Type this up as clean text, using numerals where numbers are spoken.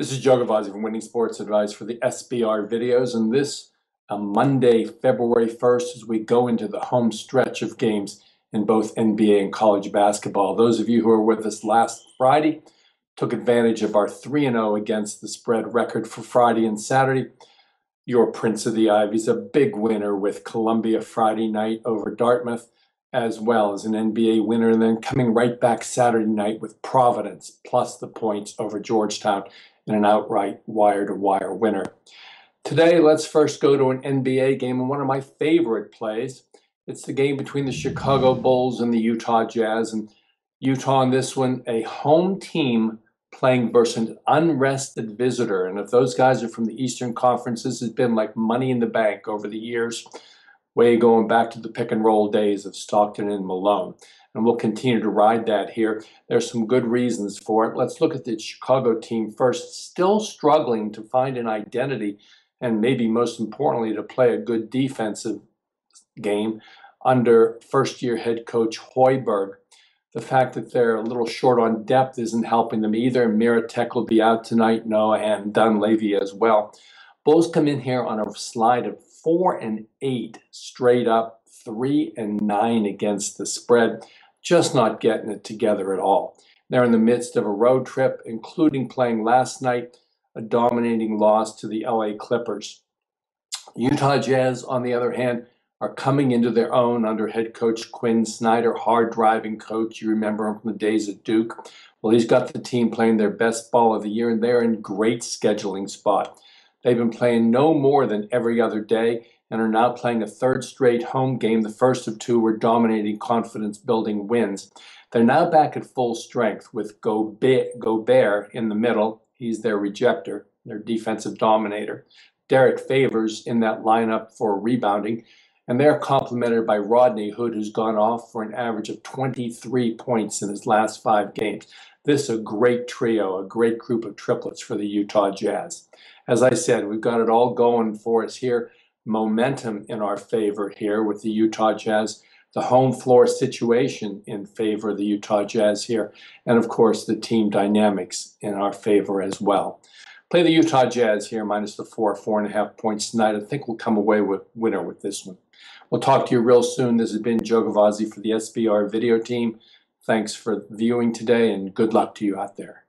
This is Joe Gavazzi from Winning Sports Advice for the SBR videos, and this Monday, February 1st, as we go into the home stretch of games in both NBA and college basketball. Those of you who were with us last Friday took advantage of our 3-0 against the spread record for Friday and Saturday. Your Prince of the Ivy's a big winner with Columbia Friday night over Dartmouth, as well as an NBA winner, and then coming right back Saturday night with Providence, plus the points over Georgetown in an outright wire-to-wire winner. Today, let's first go to an NBA game and one of my favorite plays. It's the game between the Chicago Bulls and the Utah Jazz, and Utah on this one, a home team playing versus an unrested visitor. And if those guys are from the Eastern Conference, this has been like money in the bank over the years, way going back to the pick-and-roll days of Stockton and Malone. And we'll continue to ride that here. There's some good reasons for it. Let's look at the Chicago team first, still struggling to find an identity and maybe most importantly to play a good defensive game under first-year head coach Hoiberg. The fact that they're a little short on depth isn't helping them either. Mirotic will be out tonight, Noah and Dunleavy as well. Bulls come in here on a slide of 4-8 straight up, 3-9 against the spread, just not getting it together at all. They're in the midst of a road trip, including playing last night, a dominating loss to the LA Clippers. Utah Jazz, on the other hand, are coming into their own under head coach Quinn Snyder, hard-driving coach. You remember him from the days at Duke. Well, he's got the team playing their best ball of the year, and they're in great scheduling spot. They've been playing no more than every other day and are now playing a third straight home game. The first of two were dominating confidence-building wins. They're now back at full strength with Gobert in the middle. He's their rejecter, their defensive dominator. Derek Favors in that lineup for rebounding. And they're complemented by Rodney Hood, who's gone off for an average of 23 points in his last 5 games. This is a great trio, a great group of triplets for the Utah Jazz. As I said, we've got it all going for us here. Momentum in our favor here with the Utah Jazz. The home floor situation in favor of the Utah Jazz here. And, of course, the team dynamics in our favor as well. Play the Utah Jazz here, minus the 4.5 points tonight. I think we'll come away with winner with this one. We'll talk to you real soon. This has been Joe Gavazzi for the SBR video team. Thanks for viewing today, and good luck to you out there.